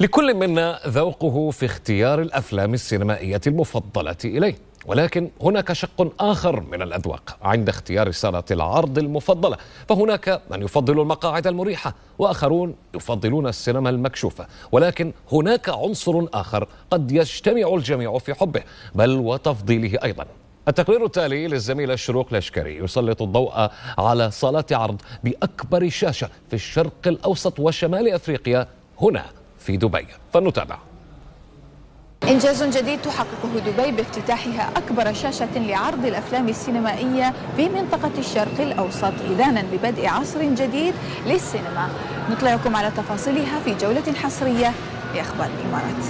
لكل منا ذوقه في اختيار الأفلام السينمائية المفضلة إليه، ولكن هناك شق آخر من الأذواق عند اختيار صالة العرض المفضلة. فهناك من يفضل المقاعد المريحة وآخرون يفضلون السينما المكشوفة، ولكن هناك عنصر آخر قد يجتمع الجميع في حبه بل وتفضيله أيضا. التقرير التالي للزميلة شروق الأشقري يسلط الضوء على صالات عرض بأكبر شاشة في الشرق الأوسط وشمال أفريقيا هنا في دبي، فنتابع. إنجاز جديد تحققه دبي بافتتاحها أكبر شاشة لعرض الأفلام السينمائية بمنطقة الشرق الأوسط، إذاناً ببدء عصر جديد للسينما. نطلعكم على تفاصيلها في جولة حصرية لأخبار الإمارات.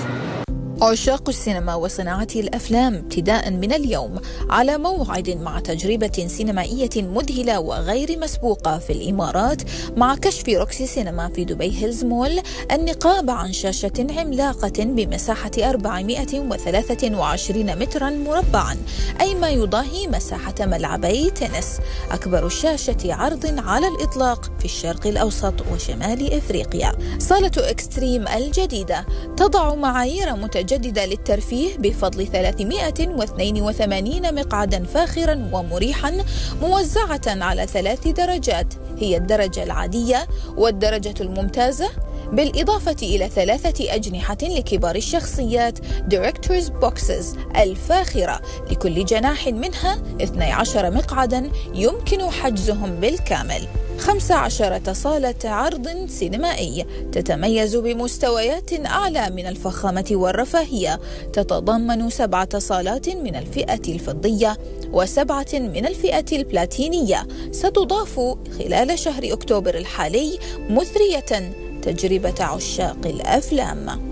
عشاق السينما وصناعة الأفلام ابتداء من اليوم على موعد مع تجربة سينمائية مذهلة وغير مسبوقة في الإمارات مع كشف روكسي سينما في دبي هيلز مول النقاب عن شاشة عملاقة بمساحة 423 مترا مربعا، أي ما يضاهي مساحة ملعبي تنس، أكبر شاشة عرض على الإطلاق في الشرق الأوسط وشمال إفريقيا. صالة إكستريم الجديدة تضع معايير متجددة للترفيه بفضل 382 مقعدا فاخرا ومريحا موزعة على 3 درجات، هي الدرجة العادية والدرجة الممتازة، بالإضافة إلى 3 أجنحة لكبار الشخصيات Directors Boxes الفاخرة، لكل جناح منها 12 مقعدا يمكن حجزهم بالكامل. 15 صالة عرض سينمائي تتميز بمستويات أعلى من الفخامة والرفاهية، تتضمن 7 صالات من الفئة الفضية و7 من الفئة البلاتينية، ستضاف خلال شهر أكتوبر الحالي مثرية تجربة عشاق الأفلام.